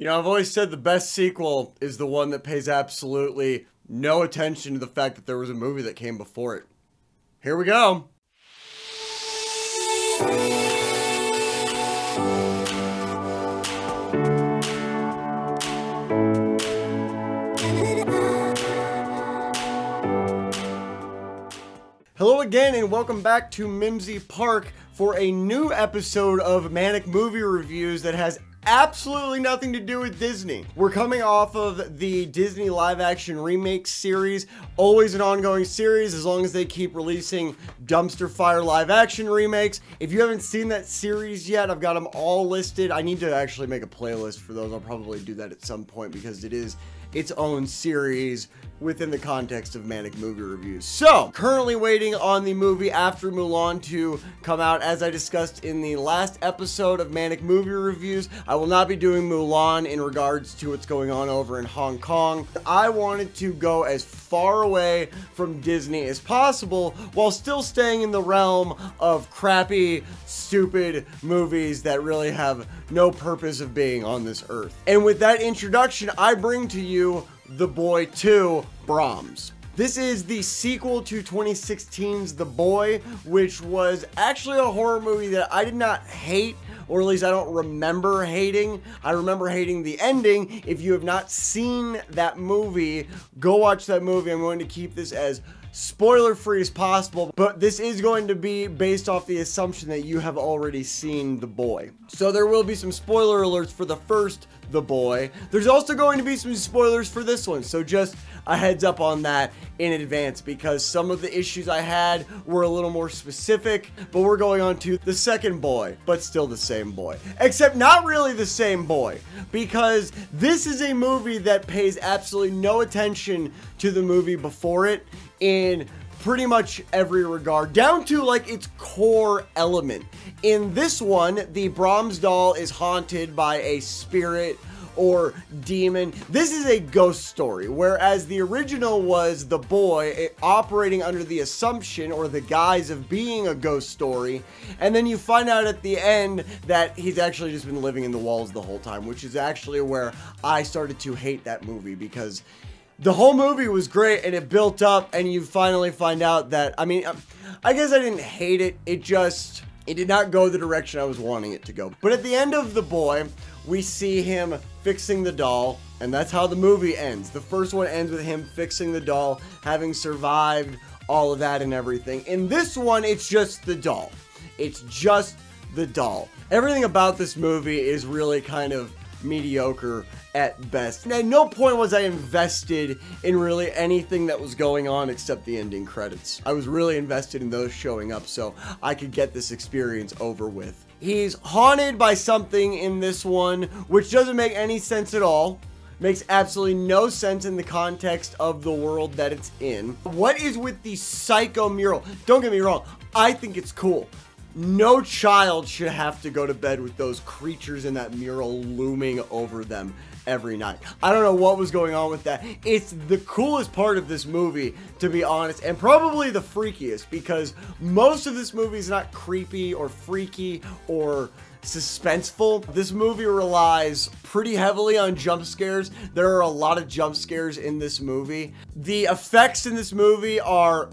You know, I've always said the best sequel is the one that pays absolutely no attention to the fact that there was a movie that came before it. Here we go. Hello again and welcome back to Mimsy Park for a new episode of Manic Movie Reviews that has absolutely nothing to do with Disney. We're coming off of the Disney live action remake series, always an ongoing series as long as they keep releasing dumpster fire live action remakes. If you haven't seen that series yet, I've got them all listed. I need to actually make a playlist for those. I'll probably do that at some point because it is its own series within the context of Manic Movie Reviews. So, currently waiting on the movie After Mulan to come out. As I discussed in the last episode of Manic Movie Reviews, I will not be doing Mulan in regards to what's going on over in Hong Kong. I wanted to go as far away from Disney as possible while still staying in the realm of crappy, stupid movies that really have no purpose of being on this earth. And with that introduction, I bring to you The Boy II: Brahms. This is the sequel to 2016's The Boy, which was actually a horror movie that I did not hate, or at least I don't remember hating. I remember hating the ending. If you have not seen that movie, go watch that movie. I'm going to keep this as spoiler-free as possible, but this is going to be based off the assumption that you have already seen The Boy. So there will be some spoiler alerts for the first The Boy. There's also going to be some spoilers for this one, so just a heads up on that in advance, because some of the issues I had were a little more specific, but we're going on to the second Boy, but still the same Boy. Except not really the same Boy, because this is a movie that pays absolutely no attention to the movie before it, in pretty much every regard, down to like its core element. In this one, the Brahms doll is haunted by a spirit or demon. This is a ghost story, whereas the original was The Boy operating under the assumption or the guise of being a ghost story, and then you find out at the end that he's actually just been living in the walls the whole time, which is actually where I started to hate that movie, because the whole movie was great and it built up and you finally find out that, I mean, I guess I didn't hate it. It did not go the direction I was wanting it to go. But at the end of The Boy, we see him fixing the doll, and that's how the movie ends. The first one ends with him fixing the doll, having survived all of that and everything. In this one, it's just the doll. It's just the doll. Everything about this movie is really kind of mediocre at best. And at no point was I invested in really anything that was going on except the ending credits. I was really invested in those showing up so I could get this experience over with. He's haunted by something in this one, which doesn't make any sense at all. Makes absolutely no sense in the context of the world that it's in. What is with the psycho mural? Don't get me wrong, I think it's cool. No child should have to go to bed with those creatures in that mural looming over them every night. I don't know what was going on with that. It's the coolest part of this movie, to be honest, and probably the freakiest, because most of this movie is not creepy or freaky or suspenseful. This movie relies pretty heavily on jump scares. There are a lot of jump scares in this movie. The effects in this movie are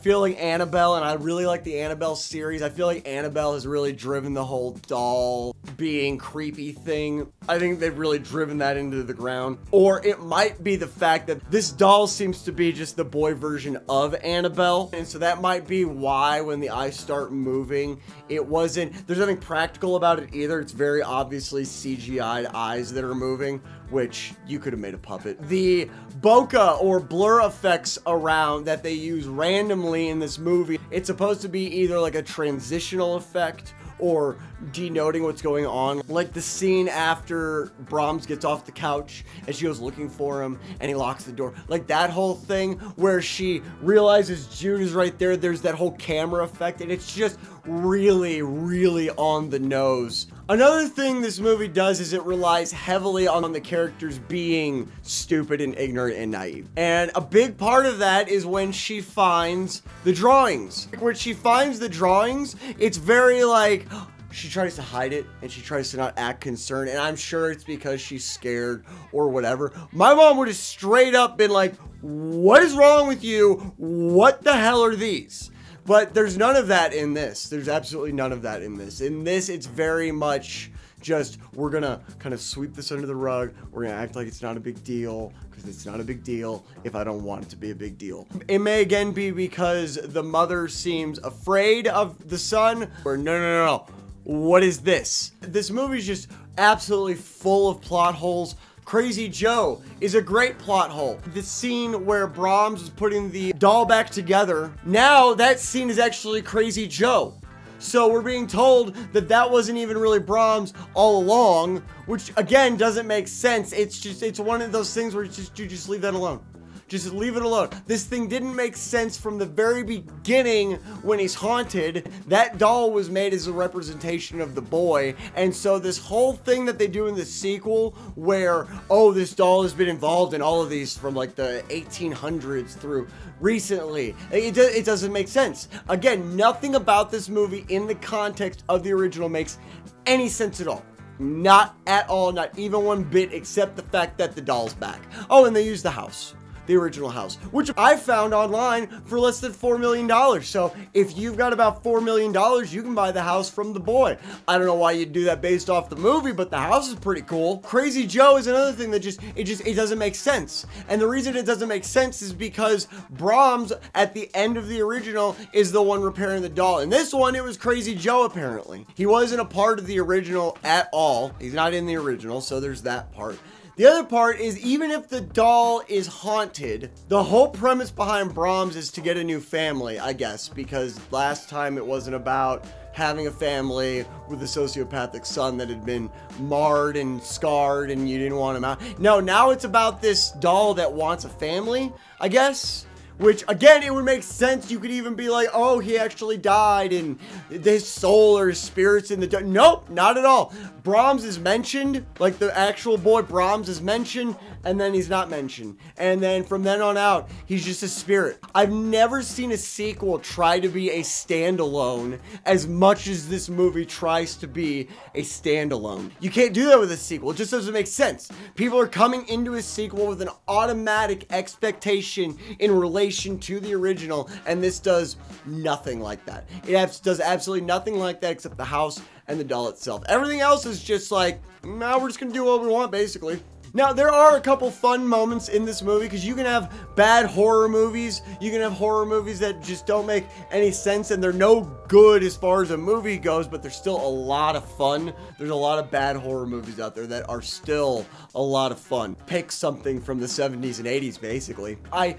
feeling Annabelle, and I really like the Annabelle series. I feel like Annabelle has really driven the whole doll being creepy thing. I think they've really driven that into the ground. Or it might be the fact that this doll seems to be just the boy version of Annabelle, and so that might be why when the eyes start moving, it wasn't, there's nothing practical about it either. It's very obviously CGI'd eyes that are moving, which you could have made a puppet. The bokeh or blur effects around that they use randomly in this movie, it's supposed to be either like a transitional effect or denoting what's going on. Like the scene after Brahms gets off the couch and she goes looking for him and he locks the door. Like that whole thing where she realizes Jude is right there. There's that whole camera effect and it's just really, really on the nose. Another thing this movie does is it relies heavily on the characters being stupid and ignorant and naive. And a big part of that is when she finds the drawings. When she finds the drawings, it's very like, she tries to hide it and she tries to not act concerned, and I'm sure it's because she's scared or whatever. My mom would have straight up been like, what is wrong with you? What the hell are these? But there's none of that in this. There's absolutely none of that in this. In this, it's very much just, we're gonna kind of sweep this under the rug. We're gonna act like it's not a big deal, because it's not a big deal if I don't want it to be a big deal. It may again be because the mother seems afraid of the son, or no, what is this? This movie's just absolutely full of plot holes. Crazy Joe is a great plot hole. The scene where Brahms is putting the doll back together, now that scene is actually Crazy Joe. So we're being told that that wasn't even really Brahms all along, which again doesn't make sense. It's just, it's one of those things where it's just, you just leave that alone. Just leave it alone. This thing didn't make sense from the very beginning when he's haunted. That doll was made as a representation of the boy. And so this whole thing that they do in the sequel where, oh, this doll has been involved in all of these from like the 1800s through recently, it doesn't make sense. Again, nothing about this movie in the context of the original makes any sense at all. Not at all, not even one bit, except the fact that the doll's back. Oh, and they use the house. The original house, which I found online for less than $4 million. So if you've got about $4 million, you can buy the house from The Boy. I don't know why you'd do that based off the movie, but the house is pretty cool. Crazy Joe is another thing that it doesn't make sense. And the reason it doesn't make sense is because Brahms at the end of the original is the one repairing the doll. In this one, it was Crazy Joe, apparently. He wasn't a part of the original at all. He's not in the original, so there's that part. The other part is, even if the doll is haunted, the whole premise behind Brahms is to get a new family, I guess, because last time it wasn't about having a family with a sociopathic son that had been marred and scarred and you didn't want him out. No, now it's about this doll that wants a family, I guess. Which, again, it would make sense. You could even be like, oh, he actually died and his soul or his spirit's in the... Nope, not at all. Brahms is mentioned, like the actual boy Brahms is mentioned, and then he's not mentioned. And then from then on out, he's just a spirit. I've never seen a sequel try to be a standalone as much as this movie tries to be a standalone. You can't do that with a sequel. It just doesn't make sense. People are coming into a sequel with an automatic expectation in relation to the original, and this does nothing like that. It does absolutely nothing like that except the house and the doll itself. Everything else is just like, nah, we're just gonna do what we want, basically. Now, there are a couple fun moments in this movie, because you can have bad horror movies, you can have horror movies that just don't make any sense, and they're no good as far as a movie goes, but they're still a lot of fun. There's a lot of bad horror movies out there that are still a lot of fun. Pick something from the 70s and 80s, basically. I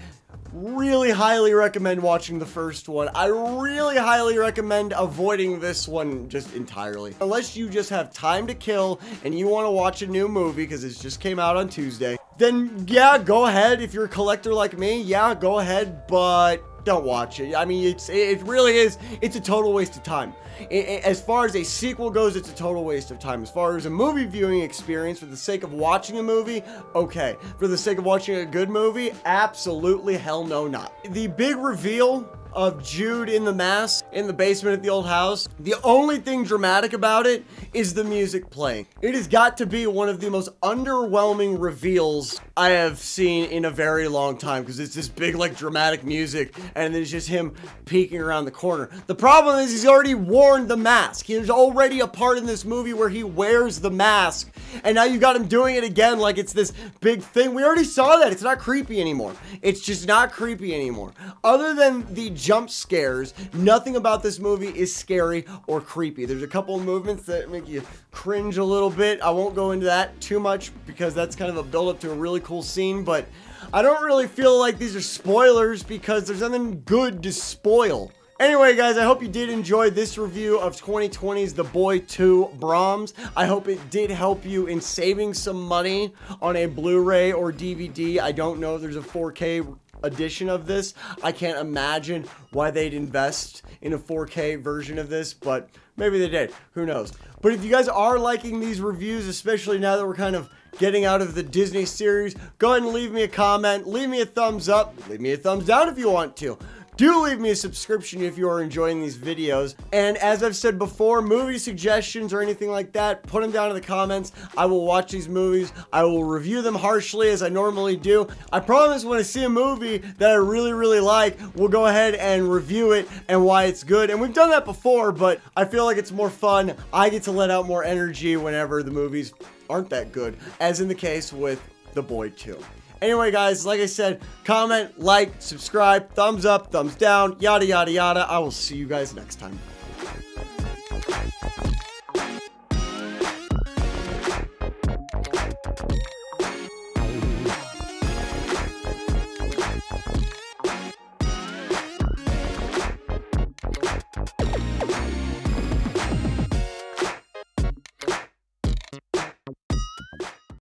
really highly recommend watching the first one. I really highly recommend avoiding this one just entirely. Unless you just have time to kill and you want to watch a new movie because it just came out on Tuesday, then yeah, go ahead. If you're a collector like me, yeah, go ahead, but don't watch it. I mean, it really is a total waste of time. As far as a sequel goes, it's a total waste of time. As far as a movie viewing experience, for the sake of watching a movie, okay. For the sake of watching a good movie, absolutely hell no not. The big reveal of Jude in the mask in the basement at the old house, the only thing dramatic about it is the music playing. It has got to be one of the most underwhelming reveals I have seen in a very long time, because it's this big, like, dramatic music, and it's just him peeking around the corner. The problem is he's already worn the mask. There's already a part in this movie where he wears the mask, and now you got him doing it again like it's this big thing. We already saw that. It's not creepy anymore. It's just not creepy anymore. Other than the jump scares, nothing about this movie is scary or creepy. There's a couple of movements that make you cringe a little bit. I won't go into that too much because that's kind of a build-up to a really cool scene, but I don't really feel like these are spoilers because there's nothing good to spoil. Anyway, guys, I hope you did enjoy this review of 2020's The Boy II: Brahms. I hope it did help you in saving some money on a Blu-ray or DVD. I don't know if there's a 4K edition of this. I can't imagine why they'd invest in a 4K version of this, but maybe they did. Who knows? But if you guys are liking these reviews, especially now that we're kind of getting out of the Disney series, go ahead and leave me a comment, leave me a thumbs up, leave me a thumbs down if you want to. do leave me a subscription if you are enjoying these videos. And as I've said before, movie suggestions or anything like that, put them down in the comments. I will watch these movies. I will review them harshly as I normally do. I promise when I see a movie that I really like, we'll go ahead and review it and why it's good. And we've done that before, but I feel like it's more fun. I get to let out more energy whenever the movies aren't that good, as in the case with The Boy II. Anyway, guys, like I said, comment, like, subscribe, thumbs up, thumbs down, yada, yada, yada. I will see you guys next time.